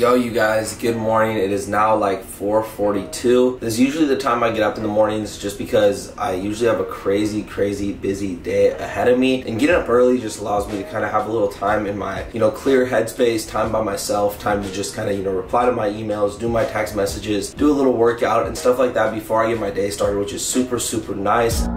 Yo, you guys, good morning. It is now like 4:42. This is usually the time I get up in the mornings just because I usually have a crazy busy day ahead of me, and getting up early just allows me to kind of have a little time in my, you know, clear headspace, time by myself, time to just kind of, you know, reply to my emails, do my text messages, do a little workout and stuff like that before I get my day started, which is super nice.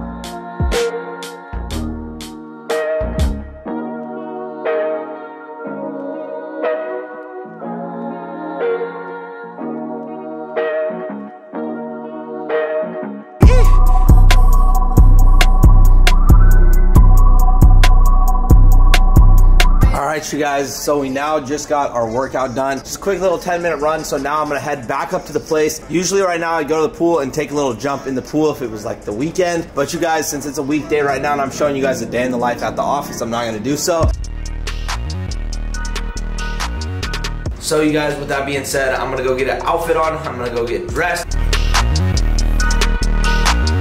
You guys, so we now just got our workout done. Just a quick little 10-minute run. So now I'm gonna head back up to the place. Usually right now I go to the pool and take a little jump in the pool if it was like the weekend, but you guys, since it's a weekday right now and I'm showing you guys a day in the life at the office, I'm not gonna do so. So you guys, with that being said, I'm gonna go get an outfit on, I'm gonna go get dressed.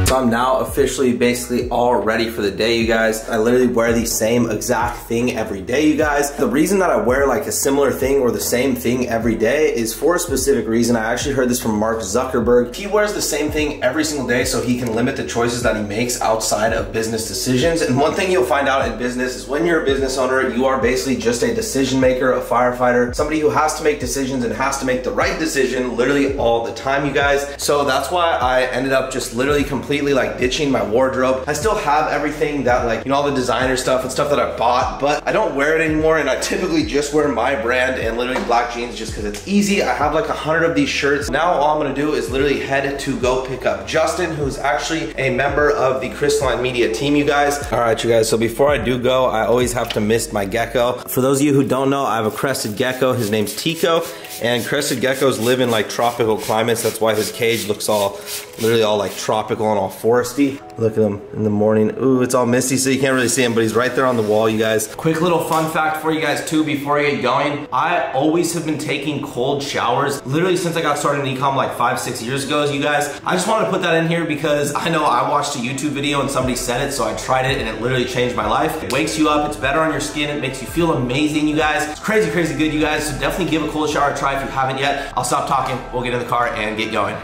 So I'm now officially basically all ready for the day, you guys. I literally wear the same exact thing every day, you guys. The reason that I wear like a similar thing or the same thing every day is for a specific reason. I actually heard this from Mark Zuckerberg. He wears the same thing every single day so he can limit the choices that he makes outside of business decisions. And one thing you'll find out in business is when you're a business owner, you are basically just a decision maker, a firefighter, somebody who has to make decisions and has to make the right decision literally all the time, you guys. So that's why I ended up just literally completely like ditching my wardrobe. I still have everything that, like, you know, all the designer stuff and stuff that I bought, but I don't wear it anymore, and I typically just wear my brand and literally black jeans just because it's easy. I have like 100 of these shirts. Now all I'm gonna do is literally head to go pick up Justin, who's actually a member of the Crystalline Media team, you guys. All right, you guys, so before I do go, I always have to mist my gecko. For those of you who don't know, I have a crested gecko. His name's Tico, and crested geckos live in like tropical climates. That's why his cage looks all literally all like tropical and all foresty. Look at him in the morning. Ooh, it's all misty, so you can't really see him, but he's right there on the wall, you guys. Quick little fun fact for you guys too before I get going. I always have been taking cold showers literally since I got started in e-com like 5-6 years ago, you guys. I just wanted to put that in here because I know I watched a YouTube video and somebody said it, so I tried it and it literally changed my life. It wakes you up, it's better on your skin, it makes you feel amazing, you guys. It's crazy good, you guys, so definitely give a cold shower a try if you haven't yet. I'll stop talking, we'll get in the car and get going.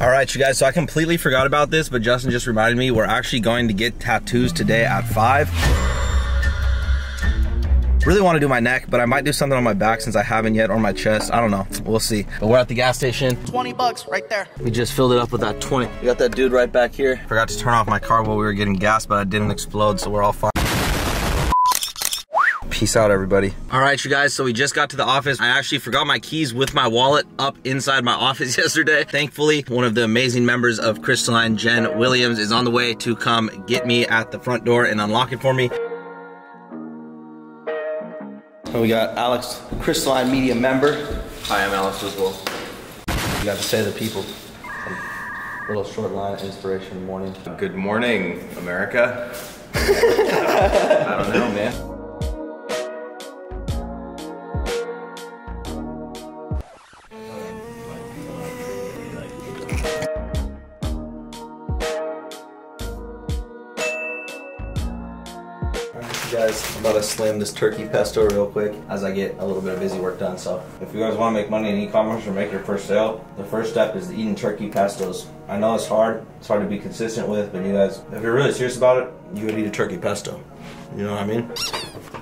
All right, you guys, so I completely forgot about this, but Justin just reminded me we're actually going to get tattoos today at 5. Really want to do my neck, but I might do something on my back since I haven't yet, or my chest. I don't know, we'll see. But we're at the gas station. 20 bucks right there. We just filled it up with that 20. We got that dude right back here. Forgot to turn off my car while we were getting gas, but it didn't explode, so we're all fine. Peace out, everybody. All right, you guys, so we just got to the office. I actually forgot my keys with my wallet up inside my office yesterday. Thankfully, one of the amazing members of Crystalline, Jen Williams, is on the way to come get me at the front door and unlock it for me. So we got Alex, Crystalline Media member. Hi, I'm Alex as well. You got to say the people. A little short line, inspiration, morning. Good morning, America. I don't know, man. Guys, I'm about to slam this turkey pesto real quick as I get a little bit of busy work done. So if you guys want to make money in e-commerce or make your first sale, the first step is eating turkey pestos. I know it's hard to be consistent with, but you guys, if you're really serious about it, you would eat a turkey pesto. You know what I mean?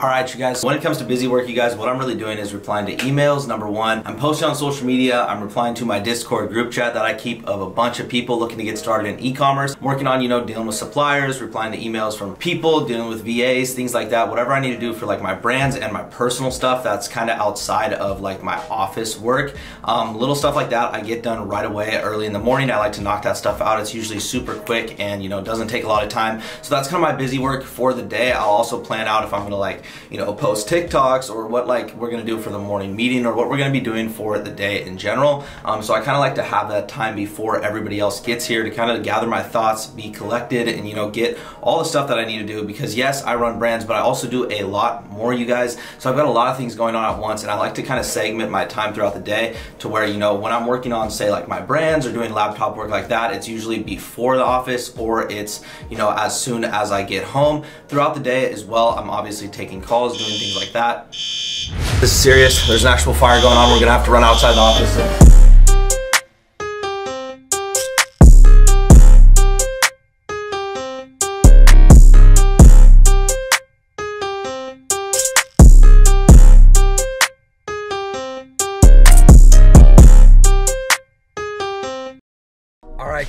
All right, you guys, when it comes to busy work, you guys, what I'm really doing is replying to emails, number one. I'm posting on social media. I'm replying to my Discord group chat that I keep of a bunch of people looking to get started in e-commerce. I'm working on, you know, dealing with suppliers, replying to emails from people, dealing with VAs, things like that. Whatever I need to do for like my brands and my personal stuff that's kind of outside of like my office work. Little stuff like that I get done right away early in the morning. I like to knock that stuff out. It's usually super quick and, you know, doesn't take a lot of time. So that's kind of my busy work for the day. I'll also plan out if I'm gonna like you know, post TikToks or what like we're gonna do for the morning meeting or what we're gonna be doing for the day in general. So I kind of like to have that time before everybody else gets here to kind of gather my thoughts, be collected, and, you know, get all the stuff that I need to do, because yes, I run brands, but I also do a lot more, you guys. So I've got a lot of things going on at once, and I like to kind of segment my time throughout the day to where, you know, when I'm working on, say, like my brands or doing laptop work like that, it's usually before the office or it's, you know, as soon as I get home. Throughout the day as well, I'm obviously taking calls, doing things like that. This is serious. There's an actual fire going on. We're gonna have to run outside the office.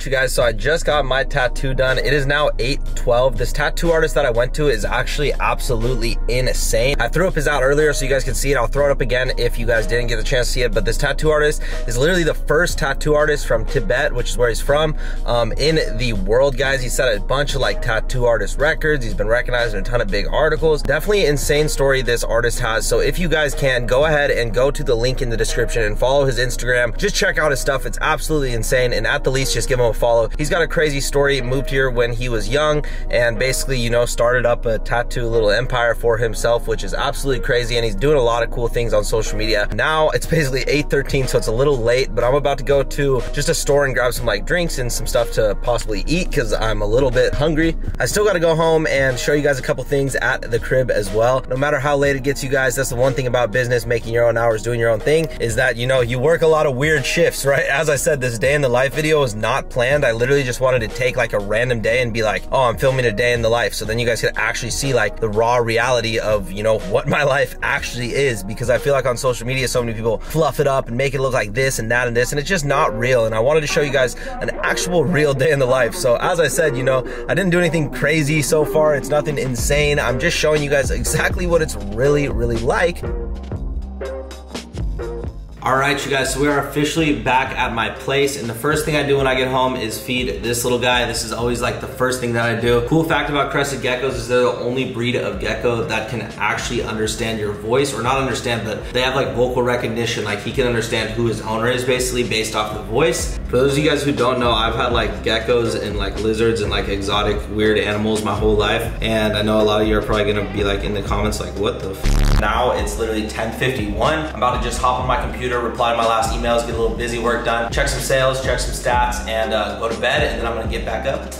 You guys, so I just got my tattoo done. It is now 8:12. This tattoo artist that I went to is actually absolutely insane. I threw up his out earlier so you guys can see it. I'll throw it up again if you guys didn't get the chance to see it, but this tattoo artist is literally the first tattoo artist from Tibet, which is where he's from, in the world, guys. He set a bunch of like tattoo artist records. He's been recognized in a ton of big articles. Definitely insane story this artist has. So if you guys can, go ahead and go to the link in the description and follow his Instagram. Just check out his stuff. It's absolutely insane, and at the least, just give him a follow. He's got a crazy story. Moved here when he was young and basically, you know, started up a tattoo little empire for himself, which is absolutely crazy, and he's doing a lot of cool things on social media. Now it's basically 8:13, so it's a little late, but I'm about to go to just a store and grab some like drinks and some stuff to possibly eat because I'm a little bit hungry. I still got to go home and show you guys a couple things at the crib as well. No matter how late it gets, you guys, that's the one thing about business, making your own hours, doing your own thing, is that, you know, you work a lot of weird shifts, right? As I said, this day in the life video is not planned. I literally just wanted to take like a random day and be like, oh, I'm filming a day in the life. So then you guys could actually see like the raw reality of, you know, what my life actually is, because I feel like on social media, so many people fluff it up and make it look like this and that and this, and it's just not real. And I wanted to show you guys an actual real day in the life. So as I said, you know, I didn't do anything crazy so far. It's nothing insane. I'm just showing you guys exactly what it's really, really like. All right, you guys, so we are officially back at my place, and the first thing I do when I get home is feed this little guy. This is always like the first thing that I do. Cool fact about crested geckos is they're the only breed of gecko that can actually understand your voice, or not understand, but they have like vocal recognition. Like he can understand who his owner is basically based off the voice. For those of you guys who don't know, I've had like geckos and like lizards and like exotic weird animals my whole life, and I know a lot of you are probably gonna be like in the comments like, what the f? Now it's literally 10:51. I'm about to just hop on my computer, reply to my last emails, get a little busy work done, check some sales, check some stats, and go to bed, and then I'm gonna get back up.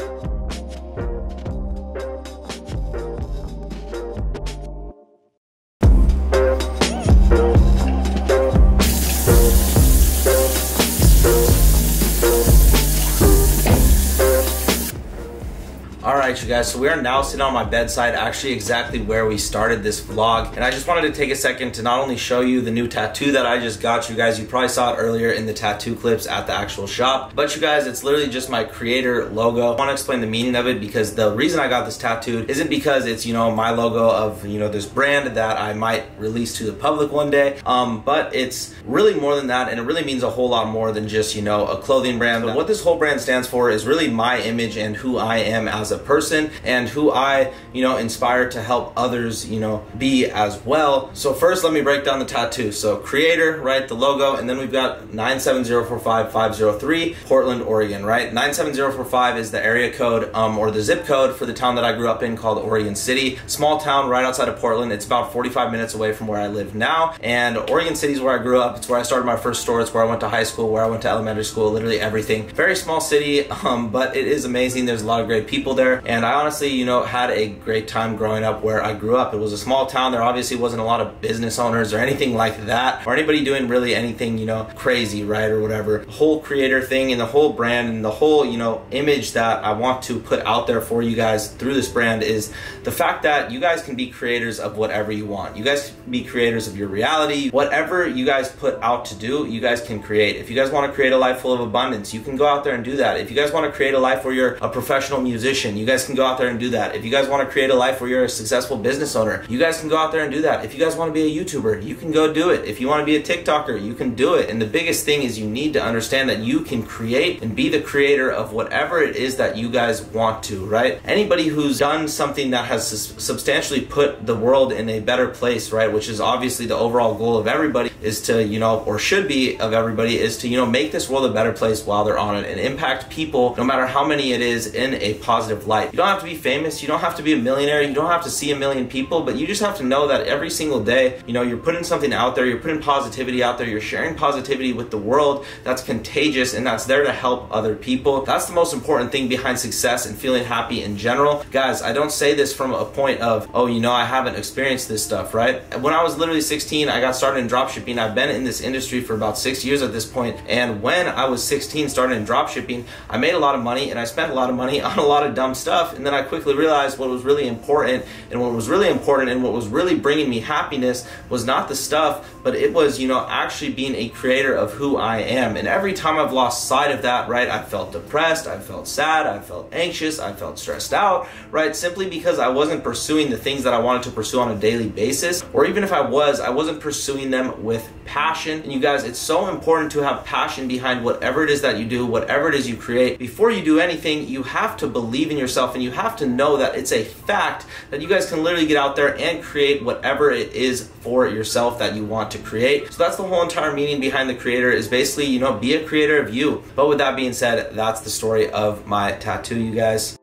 You guys, so we are now sitting on my bedside, actually exactly where we started this vlog, and I just wanted to take a second to not only show you the new tattoo that I just got. You guys, you probably saw it earlier in the tattoo clips at the actual shop, but you guys, it's literally just my creator logo. I want to explain the meaning of it, because the reason I got this tattooed isn't because it's, you know, my logo of, you know, this brand that I might release to the public one day, but it's really more than that, and it really means a whole lot more than just, you know, a clothing brand. But what this whole brand stands for is really my image and who I am as a person, and who I, you know, inspire to help others, you know, be as well. So first, let me break down the tattoo. So creator, right, the logo, and then we've got 97045-503, Portland, Oregon, right? 97045 is the area code, or the zip code for the town that I grew up in called Oregon City. Small town right outside of Portland. It's about 45 minutes away from where I live now. And Oregon City is where I grew up. It's where I started my first store. It's where I went to high school, where I went to elementary school, literally everything. Very small city, but it is amazing. There's a lot of great people there. And I honestly, you know, had a great time growing up where I grew up. It was a small town. There obviously wasn't a lot of business owners or anything like that, or anybody doing really anything, you know, crazy, right, or whatever. The whole creator thing and the whole brand and the whole, you know, image that I want to put out there for you guys through this brand is the fact that you guys can be creators of whatever you want. You guys can be creators of your reality. Whatever you guys put out to do, you guys can create. If you guys want to create a life full of abundance, you can go out there and do that. If you guys want to create a life where you're a professional musician, you guys can can go out there and do that. If you guys want to create a life where you're a successful business owner, you guys can go out there and do that. If you guys want to be a YouTuber, you can go do it. If you want to be a TikToker, you can do it. And the biggest thing is you need to understand that you can create and be the creator of whatever it is that you guys want to, right? Anybody who's done something that has substantially put the world in a better place, right, which is obviously the overall goal of everybody, is to, you know, or should be of everybody, is to, you know, make this world a better place while they're on it and impact people, no matter how many it is, in a positive light. You don't have to be famous, you don't have to be a millionaire, you don't have to see a million people, but you just have to know that every single day, you know, you're putting something out there, you're putting positivity out there, you're sharing positivity with the world that's contagious and that's there to help other people. That's the most important thing behind success and feeling happy in general. Guys, I don't say this from a point of, oh, you know, I haven't experienced this stuff, right? When I was literally 16, I got started in dropshipping. I've been in this industry for about 6 years at this point, and when I was 16, started in dropshipping, I made a lot of money and I spent a lot of money on a lot of dumb stuff, and then I quickly realized what was really important, and what was really important and what was really bringing me happiness was not the stuff, but it was, you know, actually being a creator of who I am. And every time I've lost sight of that, right, I felt depressed, I felt sad, I felt anxious, I felt stressed out, right, simply because I wasn't pursuing the things that I wanted to pursue on a daily basis, or even if I was, I wasn't pursuing them with passion. And you guys, it's so important to have passion behind whatever it is that you do, whatever it is you create. Before you do anything, you have to believe in yourself, and you have to know that it's a fact that you guys can literally get out there and create whatever it is for yourself that you want to create. So that's the whole entire meaning behind the creator, is basically, you know, be a creator of you. But with that being said, that's the story of my tattoo, you guys.